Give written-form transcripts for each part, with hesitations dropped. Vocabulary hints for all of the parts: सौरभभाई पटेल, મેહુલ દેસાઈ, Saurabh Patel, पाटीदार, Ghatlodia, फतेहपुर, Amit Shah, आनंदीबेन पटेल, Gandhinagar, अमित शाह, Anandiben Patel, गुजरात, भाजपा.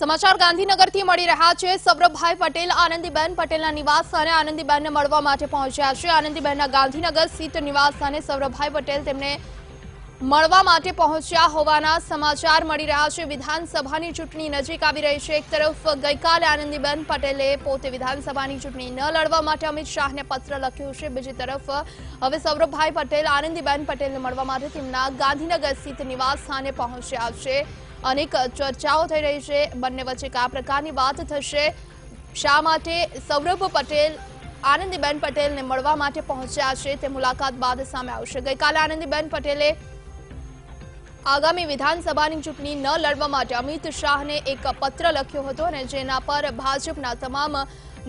समाचार गांधीनगर थी मळी रह्या छे। सौरभभाई पटेल आनंदीबेन पटेलना निवास स्थाने आनंदीबेनने मळवा माटे पहोंच्या छे। आनंदीबेनना गांधीनगर स्थित निवास स्थाने सौरभभाई पटेल तेमने मळवा माटे पहोंच्या होवाना समाचार मळी रह्या छे। विधानसभानी चूंटणी नजीक आवी रही छे। एक तरफ गईकाले आनंदीबेन पटेले पोते विधानसभानी चूंटणी न लड़वा माटे अमित शाहने पत्र लख्यो छे। बीजी तरफ हवे सौरभभाई पटेल आनंदीबेन पटेलने मळवा माटे तेमना गांधीनगर स्थित निवास स्थाने पहोंच्या छे। अनेक चर्चाओं थी रही है। बने वच्चे क्या प्रकार की बात थशे, शा माटे सौरभ पटेल आनंदीबेन पटेल ने मळवा माटे पहोंच्या छे ते मुलाकात बाद सामे आवशे। गईकाले आनंदीबेन पटेले आगामी विधानसभा चूंटणी न लड़वा माटे अमित शाह ने एक पत्र लख्यो हतो अने जेना पर भाजपना तमाम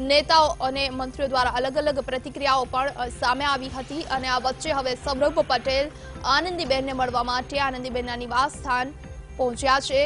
नेताओं और मंत्रियों द्वारा अलग अलग प्रतिक्रियाओं पर सामे आवी हती। अने आ वच्चे हवे सौरभ पटेल आनंदीबेन ने मळवा माटे आनंदीबेनना निवास स्थान पहुंचा है।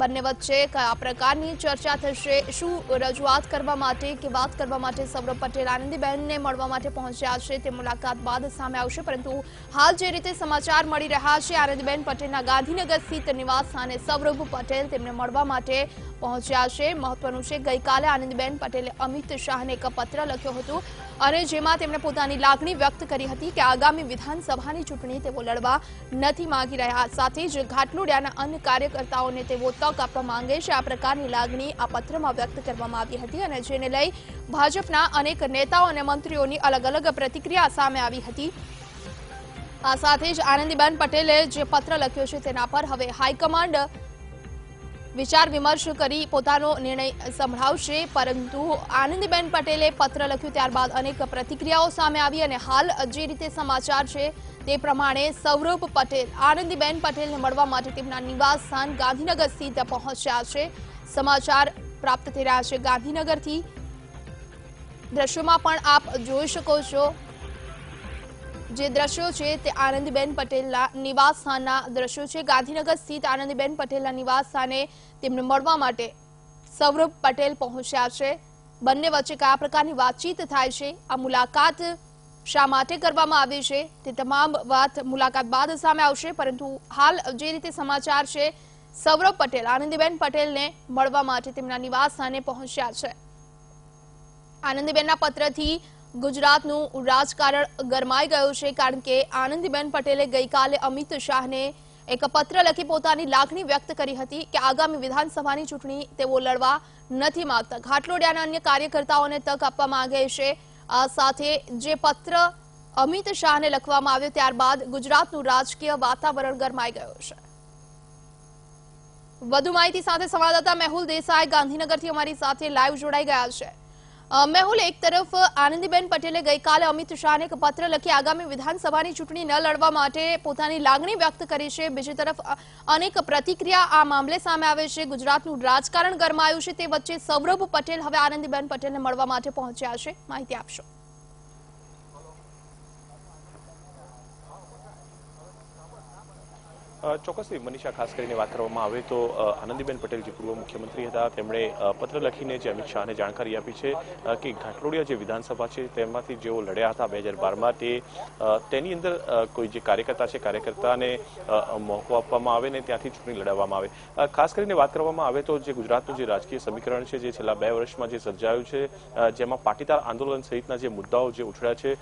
बने वच्चे क्या प्रकार की चर्चा थशे, शू रजूआत करवा माटे के बात करवा माटे सौरभ पटेल आनंदीबेन ने मळवा माटे पहोंच्या छे ते मुलाकात बाद सामे आवशे। परंतु हाल जे रीते समाचार मळी रह्या छे, आनंदीबेन पटेलना गांधीनगर स्थित निवास स्थाने सौरभ पटेल तेमने मळवा माटे पहोंच्या छे। महत्वनुं छे गईकाले आनंदीबेन पटेले अमित शाहने एक पत्र लख्यो हतो अने जेमां तेमणे पोतानी लागणी व्यक्त करी हती के आगामी विधानसभानी चूंटणी तेओ लड़वा नथी मागी रह्या, साथे ज घाटलोडियाना अन्य कार्यकर्ताओने तेओ तक आपवा मांगे छे। आ प्रकारनी लागणी आ पत्रमां व्यक्त करवामां आवी हती अने जेने लई भाजपना अनेक नेताओ अने मंत्रीओनी अलग अलग प्रतिक्रिया सामे आवी हती। आ साथे ज आनंदीबेन पटेले जे पत्र लख्यो छे तेना पर हवे हाईकमांड विचार विमर्श करी पोतानो निर्णय संभळावशे। परंतु आनंदीबेन पटेले पत्र लख्यो त्यारबाद अनेक प्रतिक्रियाओ सामे आवी अने हाल जे रीते समाचार छे ते प्रमाणे सौरभ पटेल आनंदीबेन पटेल ने मळवा माटे तेमना निवास स्थान गांधीनगर स्थित पहोंच्या छे। समाचार प्राप्त थई रह्या छे गांधीनगर थी। दृश्योमां पण आप जोई शको छो, जे दृश्यो छे ते आनंदीबेन पटेलना निवास स्थानना दृश्यो छे। गांधीनगर स्थित आनंदीबेन पटेलना निवास स्थाने तेमने मळवा माटे सौरभ पटेल पहोंच्या छे। बंने वच्चे क्या प्रकारनी वातचीत थाय छे, आ मुलाकात शा माटे करवामां आवी छे ते तमाम बात मुलाकात बाद सामे आवशे। परंतु हाल जे रीते समाचार छे, सौरभ पटेल आनंदीबेन पटेलने मळवा माटे तेमना निवास स्थाने पहोंच्या छे। आनंदीबेनना पत्रथी गुजरातनुं राजकारण गरमाई गयुं छे, कारण के आनंदीबेन पटेले गईकाले अमित शाहने एक पत्र लखी पोतानी लागणी व्यक्त करी हती के आगामी विधानसभानी चूंटणी तेओ लड़वा नथी मागता, घाटलोडियाना अन्य कार्यकर्ताओने तक आपवा मांगे छे। आ साथे जे पत्र अमित शाहने लखवामां आव्यो त्यारबाद गुजरातनुं राजकीय वातावरण गरमाई गयुं छे। વધુ માહિતી સાથે સંવાદદાતા મેહુલ દેસાઈ ગાંધીનગરથી અમારી સાથે લાઈવ જોડાઈ ગયા છે। મેહુલ, એક તરફ આનંદીબેન પટેલે ગઈકાલે અમિત શાહને એક પત્ર લખી આગામી વિધાનસભાની ચૂંટણી ન લડવા માટે પોતાની લાગણી વ્યક્ત કરી છે, બીજી તરફ અનેક પ્રતિક્રિયા આ મામલે સામે આવે છે। ગુજરાતનું રાજકારણ ગરમાયું છે, તે વચ્ચે સૌરભ પટેલ હવે આનંદીબેન પટેલને મળવા માટે પહોંચ્યા છે, માહિતી આપશો। चौक्सथी मनीषा, खास करीने वात करवामां आवे तो आनंदीबेन पटेल जे पूर्व मुख्यमंत्री हता तेमणे पत्र लखीने जे अमित शाहने जाणकारी आपी छे कि घाटलोडिया जे विधानसभा छे तेमांथी जेओ लड्या हता 2012 मां तेनी अंदर कोई जे कार्यकर्ता छे कार्यकर्ताने मौको आपवामां आवे ने त्यांथी चूंटणी लडाववामां आवे। खास करीने वात करवामां आवे तो जे गुजरातनुं जे राजकीय समीकरण छे जे छेल्ला 2 वर्षमां जे सर्जायुं छे, जेमां पाटीदार आंदोलन सहितना जे मुद्दाओ जे उछळ्या छे,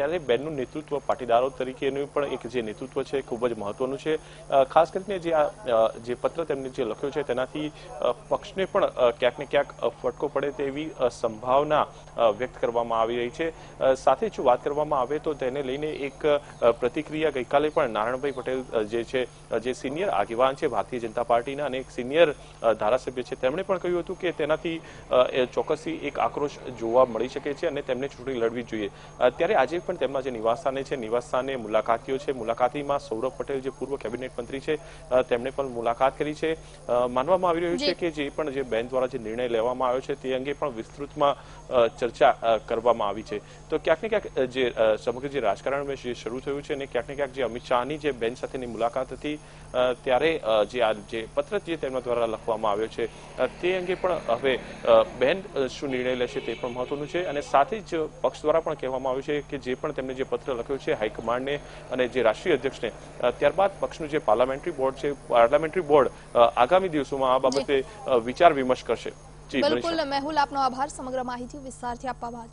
त्यारे बेननुं नेतृत्व पाटीदारो तरीकेनुं पण एक जे नेतृत्व छे खूब ज महत्वनुं छे। खास करीने जे पत्र तेमणे जे लख्यो छे तेनाथी पक्षने पण क्यांक ने क्यांक फटको पड़े तेवी संभावना व्यक्त करवामां आवी रही छे। साथे जो वात करवामां आवे तो तेने लईने एक प्रतिक्रिया गईकाले पण नारायणभाई पटेल जे छे जे सीनियर आगेवान छे भारतीय जनता पार्टीना अने एक सीनियर धारासभ्य छे तेमणे पण कह्युं हतुं के तेनाथी चोक्कसथी एक आक्रोश जोवा मळी शके छे अने तेमणे चूंटणी लड़वी जोईए। त्यारे आजे पण तेमना जे निवासस्थाने छे निवासस्थाने मुलाकातीओ छे, मुलाकातीमां सौरभ पटेल जे पूर्व केबिनेट मंत्री छे तेमणे पण मुलाकात करी छे। मानवामां आवी રહ્યું છે કે જે પણ જે બેન દ્વારા જે નિર્ણય લેવામાં આવ્યો છે તે અંગે પણ વિસ્તૃતમાં ચર્ચા કરવામાં આવી છે। તો ક્યાંક ને ક્યાંક જે સમગ્ર જે રાજકારણમાં જે શરૂ થયું છે અને ક્યાંક ને ક્યાંક જે અમિત શાહની જે બેન સાથેની મુલાકાત હતી ત્યારે જે આ જે પત્ર જે તેમના દ્વારા લખવામાં આવ્યો છે તે અંગે પણ હવે બેન શું નિર્ણય લેશે તે પણ મહત્વનું છે। અને સાથે જ પક્ષ દ્વારા પણ કહેવામાં આવ્યું છે કે જે પણ તેમણે જે પત્ર લખ્યો છે હાઈકમાન્ડને અને જે રાષ્ટ્રીય અધ્યક્ષને ત્યારબાદ પક્ષનું જે पार्लामेंटरी बोर्ड आगामी दिवसों में आ बाबते विचार विमर्श करशे। बिल्कुल मेहुल, आपनो आभार समग्र माहिती विस्तारथी आपवा।